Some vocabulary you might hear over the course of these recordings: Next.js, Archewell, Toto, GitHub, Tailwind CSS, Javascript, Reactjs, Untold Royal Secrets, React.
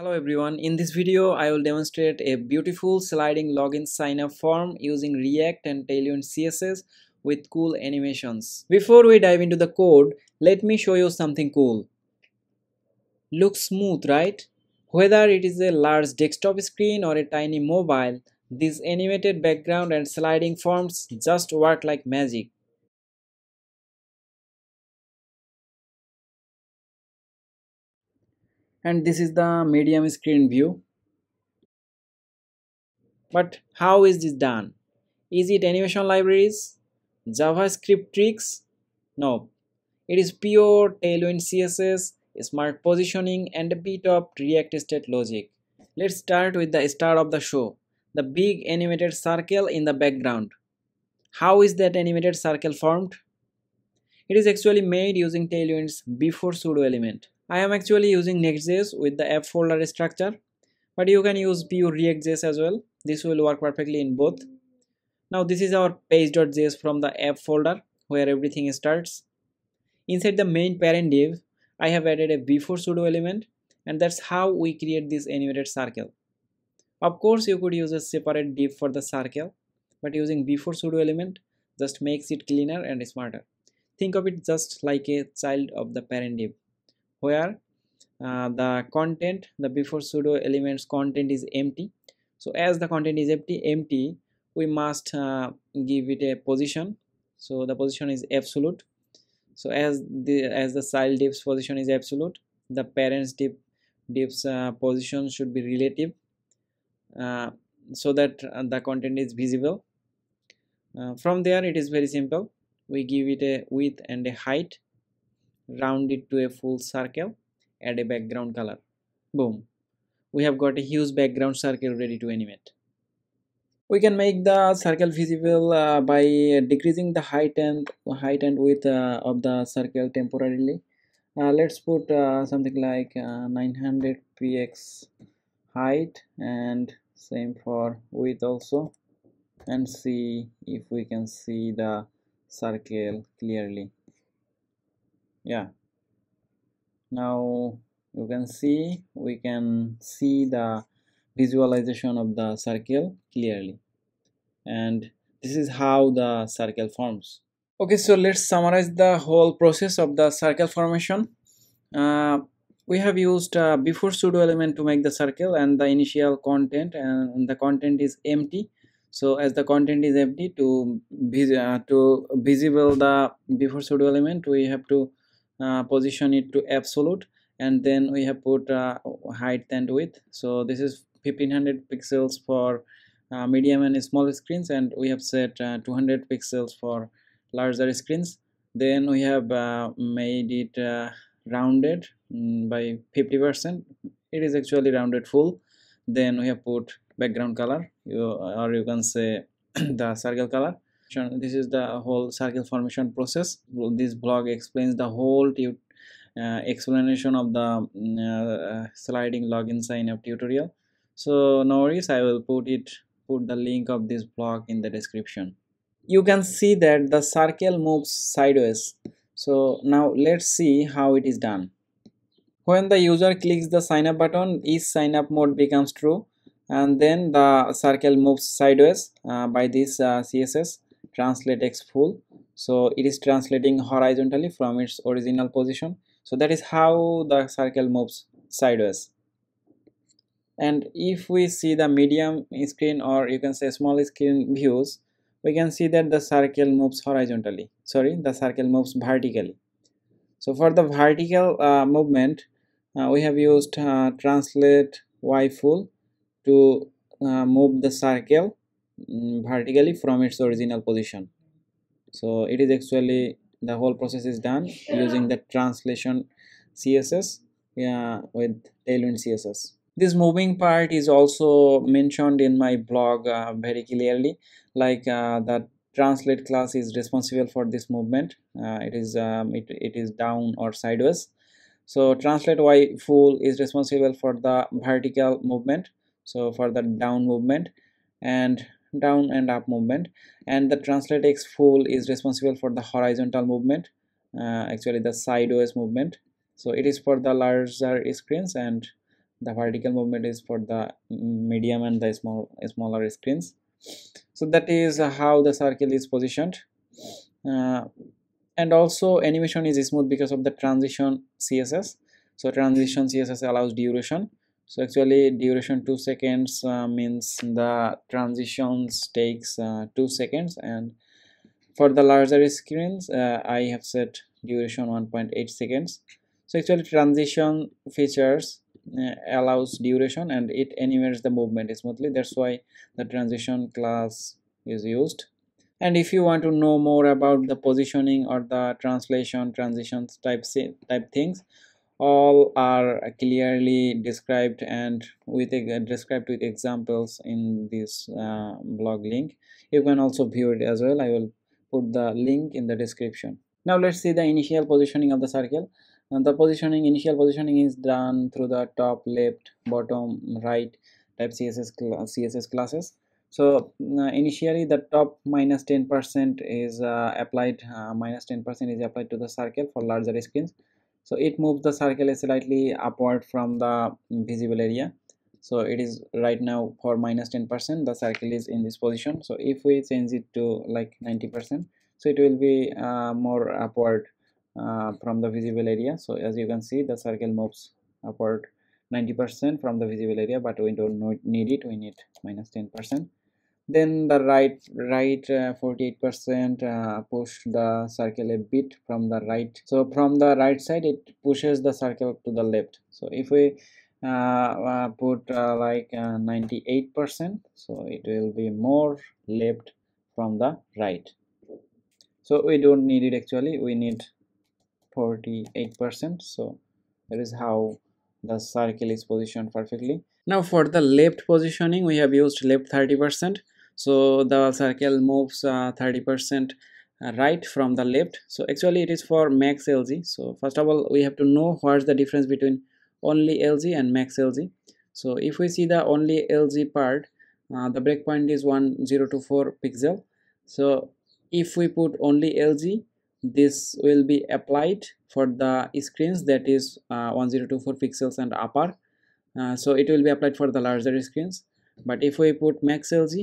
Hello everyone, in this video I will demonstrate a beautiful sliding login signup form using React and Tailwind CSS with cool animations. Before we dive into the code, let me show you something cool. Looks smooth, right? Whether it is a large desktop screen or a tiny mobile, these animated background and sliding forms just work like magic. And this is the medium screen view. But how is this done? Is it animation libraries? JavaScript tricks? No. It is pure Tailwind CSS, smart positioning and a bit of React state logic. Let's start with the star of the show, the big animated circle in the background. How is that animated circle formed? It is actually made using Tailwind's before pseudo element. I am actually using Next.js with the app folder structure, but you can use pure React.js as well. This will work perfectly in both. Now this is our page.js from the app folder where everything starts. Inside the main parent div, I have added a before pseudo element, and that's how we create this animated circle. Of course, you could use a separate div for the circle, but using before pseudo element just makes it cleaner and smarter. Think of it just like a child of the parent div, where the content, the before pseudo elements content is empty. So as the content is empty, we must give it a position. So the position is absolute. So as the child div's position is absolute, the parents div's position should be relative, so that the content is visible. From there, it is very simple. We give it a width and a height, round it to a full circle, add a background color. Boom, we have got a huge background circle ready to animate. We can make the circle visible by decreasing the height and width of the circle temporarily. Let's put something like 900 px height, and same for width also, and see if we can see the circle clearly. Yeah, now you can see, we can see the visualization of the circle clearly, and this is how the circle forms. Okay, so let's summarize the whole process of the circle formation. We have used before pseudo element to make the circle and the initial content, and the content is empty. So as the content is empty, to visible the before pseudo element, we have to position it to absolute, and then we have put height and width. So this is 1500 pixels for medium and small screens, and we have set 200 pixels for larger screens. Then we have made it rounded by 50%. It is actually rounded full. Then we have put background color, or you can say the circle color. This is the whole circle formation process. This blog explains the whole explanation of the sliding login signup tutorial. So no worries, I will put the link of this blog in the description. You can see that the circle moves sideways. So now let's see how it is done. When the user clicks the sign up button, each sign up mode becomes true, and then the circle moves sideways by this CSS translate x full. So it is translating horizontally from its original position. So that is how the circle moves sideways. And if we see the medium screen, or you can say small screen views, we can see that the circle moves horizontally. Sorry, the circle moves vertically. So for the vertical movement, we have used translate y full to move the circle vertically from its original position. So it is actually, the whole process is done using the translation CSS with Tailwind CSS. This moving part is also mentioned in my blog very clearly, like the translate class is responsible for this movement. It is down or sideways. So translate y full is responsible for the vertical movement, so for the down movement and down and up movement, and the translate x full is responsible for the horizontal movement, actually the sideways movement. So it is for the larger screens, and The vertical movement is for the medium and the smaller screens. So that is how the circle is positioned, and also animation is smooth because of the transition CSS. So transition CSS allows duration. So actually duration 2 seconds means the transitions takes 2 seconds, and for the larger screens I have set duration 1.8 seconds. So actually transition features allows duration and it animates the movement smoothly. That's why the transition class is used. And if you want to know more about the positioning or the translation, transitions type things, all are clearly described and with described with examples in this blog link. You can also view it as well. I will put the link in the description. Now let's see the initial positioning of the circle. And the positioning, initial positioning is done through the top, left, bottom, right type CSS classes. So initially the top -10% is applied, -10% is applied to the circle for larger screens. So it moves the circle slightly upward from the visible area. So it is right now for -10%, the circle is in this position. So if we change it to like 90%, so it will be more upward from the visible area. So as you can see, the circle moves upward 90% from the visible area, but we don't need it, we need -10%. Then the right 48% push the circle a bit from the right. So from the right side it pushes the circle to the left. So if we put like 98%, so it will be more left from the right. So we don't need it, actually we need 48%. So that is how the circle is positioned perfectly. Now for the left positioning, we have used left 30%. So the circle moves 30% right from the left. So actually it is for max LZ. So first of all we have to know what's the difference between only LZ and max LZ. So if we see the only LZ part, the breakpoint is 1024 pixel. So if we put only LZ, this will be applied for the screens that is 1024 pixels and upper, so it will be applied for the larger screens. But if we put max LZ,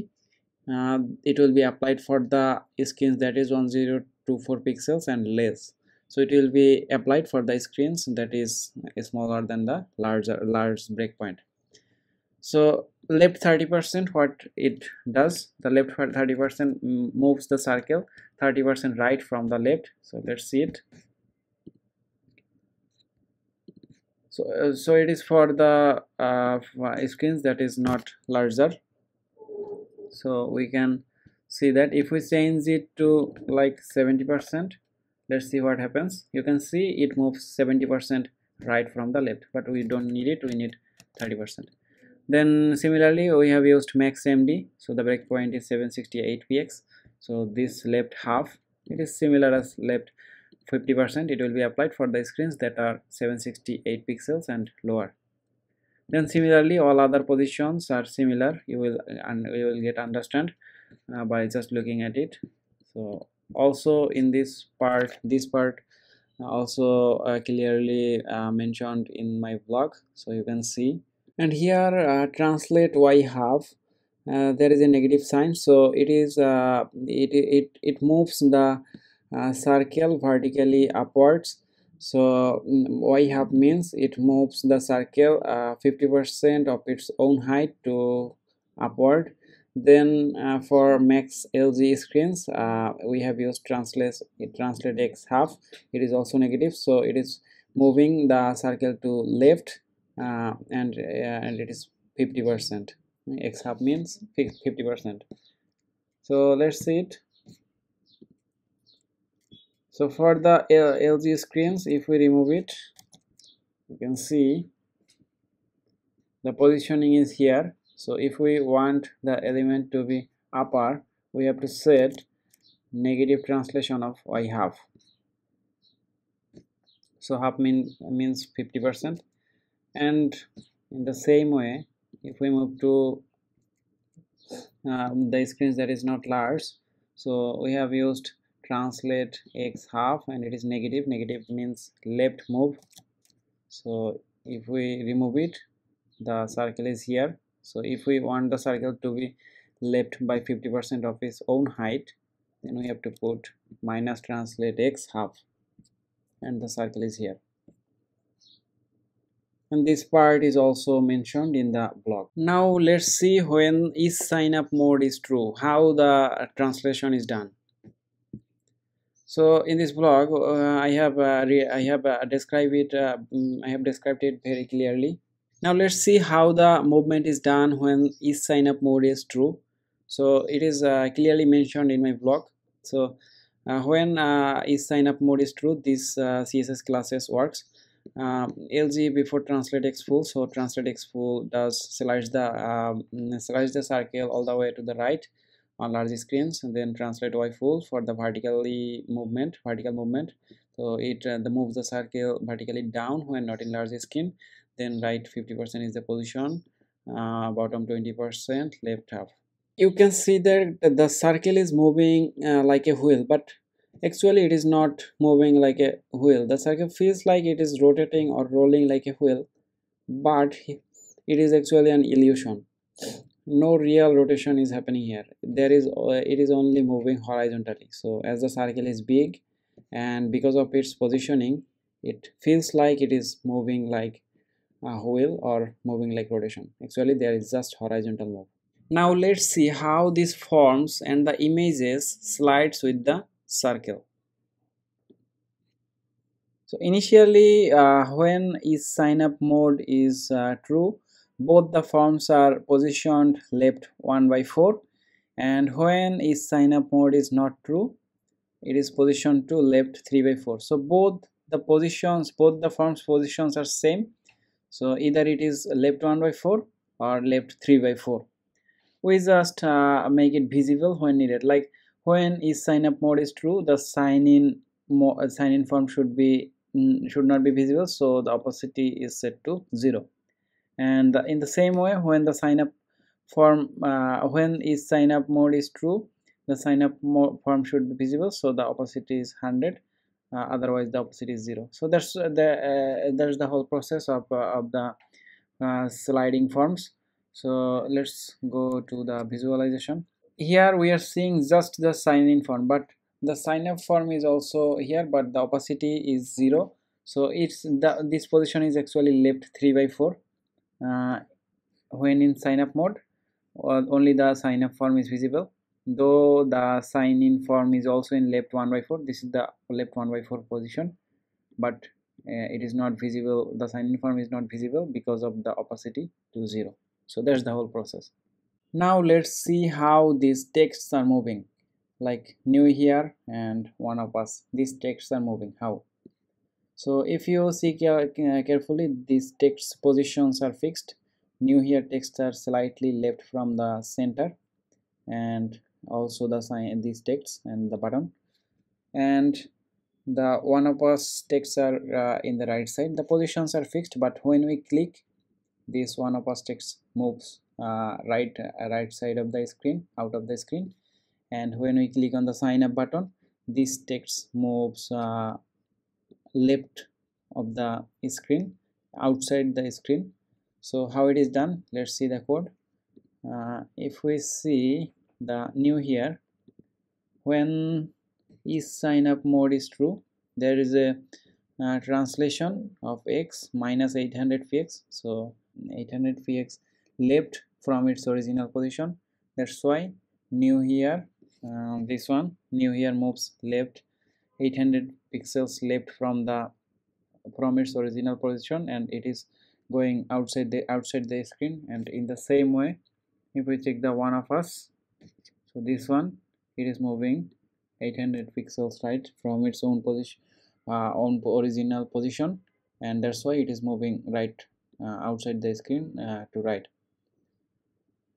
it will be applied for the screens that is 1024 pixels and less. So it will be applied for the screens that is smaller than the large breakpoint. So left 30%, what it does, the left 30% moves the circle 30% right from the left. So let's see it. So it is for the screens that is not larger. So we can see that if we change it to like 70%, let's see what happens. You can see it moves 70% right from the left, but we don't need it, we need 30%. Then similarly we have used maxMD. So the breakpoint is 768px. So this left half, it is similar as left 50%. It will be applied for the screens that are 768 pixels and lower. Then similarly all other positions are similar. You will get understand by just looking at it. So also in this part also clearly mentioned in my blog, so you can see. And here translate y half, there is a negative sign. So it is it moves the circle vertically upwards. So y half means it moves the circle 50% of its own height to upward. Then for max LZ screens we have used translate x half. It is also negative, so it is moving the circle to left. And it is 50%. X half means 50%. So let's see it. So for the LG screens, if we remove it, you can see the positioning is here. So if we want the element to be upper, we have to set negative translation of y half. So half means 50%. And in the same way, if we move to the screens that is not large, so we have used translate x half and it is negative. Negative means left move. So if we remove it, the circle is here. So if we want the circle to be left by 50% of its own height, then we have to put minus translate x half, and the circle is here. And this part is also mentioned in the blog. Now let's see when is sign up mode is true, how the translation is done. So in this blog, I have described it very clearly. Now let's see how the movement is done when is sign up mode is true. So it is clearly mentioned in my blog. So when is sign up mode is true, this CSS classes works. LG before translate x full, so translate x full does slice the circle all the way to the right on large screens, and then translate y full for the vertical movement, so it moves the circle vertically down when not in large screen. Then right 50% is the position, bottom 20%, left half. You can see that the circle is moving like a wheel, but actually it is not moving like a wheel. The circle feels like it is rotating or rolling like a wheel, but it is actually an illusion. No real rotation is happening here. It is only moving horizontally. So as the circle is big and because of its positioning, it feels like it is moving like a wheel or moving like rotation. Actually there is just horizontal move. Now let's see how this forms and the images slides with the circle. So initially when is sign up mode is true, both the forms are positioned left 1/4, and when is sign up mode is not true, it is positioned to left 3/4. So both the forms positions are same, so either it is left 1/4 or left 3/4. We just make it visible when needed. Like when is sign up mode is true, the sign in form should not be visible, so the opacity is set to 0. And in the same way, when the sign up form when is sign up mode is true, the sign up form should be visible, so the opacity is 100. Otherwise, the opacity is 0. So that's the whole process of the sliding forms. So let's go to the visualization. Here we are seeing just the sign in form, but the sign up form is also here, but the opacity is 0. So this position is actually left 3/4 when in sign up mode. Only the sign up form is visible, though the sign in form is also in left 1/4. This is the left 1/4 position, but it is not visible. The sign in form is not visible because of the opacity to 0. So that's the whole process. Now let's see how these texts are moving, like new here and one of us. These texts are moving how? So if you see carefully, these text positions are fixed. New here texts are slightly left from the center, and also the sign these texts and the button, and the one of us texts are in the right side. The positions are fixed, but when we click, this one of us text moves right side of the screen, out of the screen. And when we click on the sign up button, this text moves left of the screen, outside the screen. So how it is done, let's see the code. If we see the new here, when is sign up mode is true, there is a translation of x minus 800px, so 800px left from its original position. That's why new here, this one new here moves left 800 pixels left from its original position, and it is going outside the screen. And in the same way, if we check the one of us, so this one, it is moving 800 pixels right from its own position, original position, and that's why it is moving right outside the screen to right.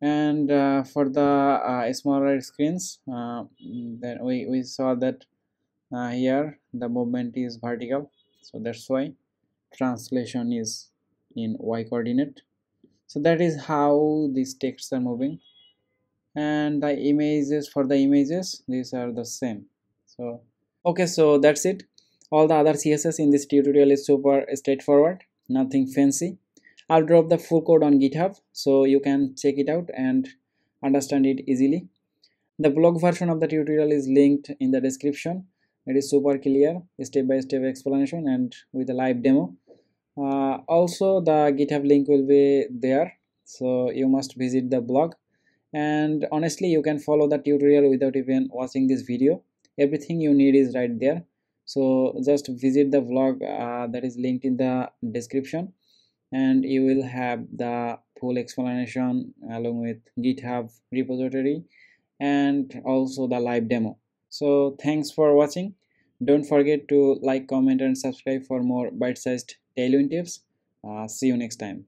And for the smaller screens, then we saw that here the movement is vertical, so that's why translation is in y coordinate. So that is how these texts are moving. And the images, for the images, these are the same. So okay, so that's it. All the other CSS in this tutorial is super straightforward, nothing fancy. I'll drop the full code on GitHub so you can check it out and understand it easily. The blog version of the tutorial is linked in the description. It is super clear, step-by-step explanation and with a live demo. Also, the GitHub link will be there, so you must visit the blog. And honestly, you can follow the tutorial without even watching this video. Everything you need is right there. So just visit the blog that is linked in the description, and you will have the full explanation along with GitHub repository and also the live demo. So thanks for watching. Don't forget to like, comment and subscribe for more bite-sized Tailwind tips. See you next time.